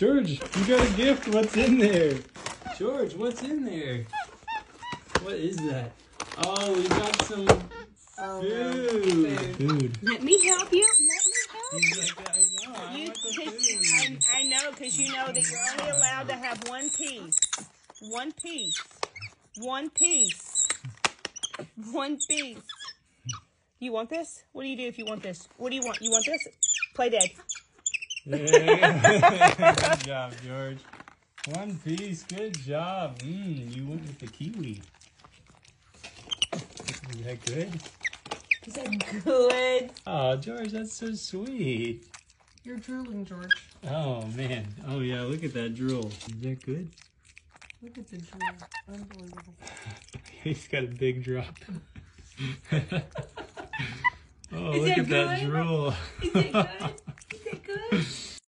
George, you got a gift. What's in there? George, what's in there? What is that? Oh, we got some food. Let me help you. Let me help you. I know, because you know that you're only allowed to have one piece. One piece. One piece. One piece. You want this? What do you do if you want this? What do you want? You want this? Play dead. Yeah. Good job, George. One piece. Good job. You went with the kiwi. Is that good? Is that good? Oh, George, that's so sweet. You're drooling, George. Oh, man. Oh, yeah. Look at that drool. Is that good? Look at the drool. Unbelievable. He's got a big drop. Oh, look at that drool. Is it good? Is it good?